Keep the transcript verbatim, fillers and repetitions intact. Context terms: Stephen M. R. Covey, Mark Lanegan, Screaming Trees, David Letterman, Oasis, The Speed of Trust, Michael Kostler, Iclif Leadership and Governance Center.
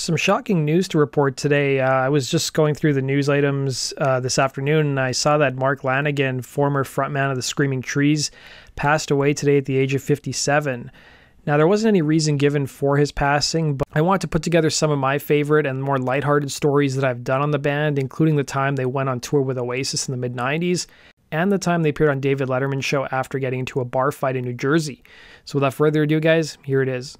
Some shocking news to report today. Uh, I was just going through the news items uh, this afternoon, and I saw that Mark Lanegan, former frontman of the Screaming Trees, passed away today at the age of fifty-seven. Now, there wasn't any reason given for his passing, but I want to put together some of my favorite and more lighthearted stories that I've done on the band, including the time they went on tour with Oasis in the mid nineties, and the time they appeared on David Letterman's show after getting into a bar fight in New Jersey. So without further ado, guys, here it is.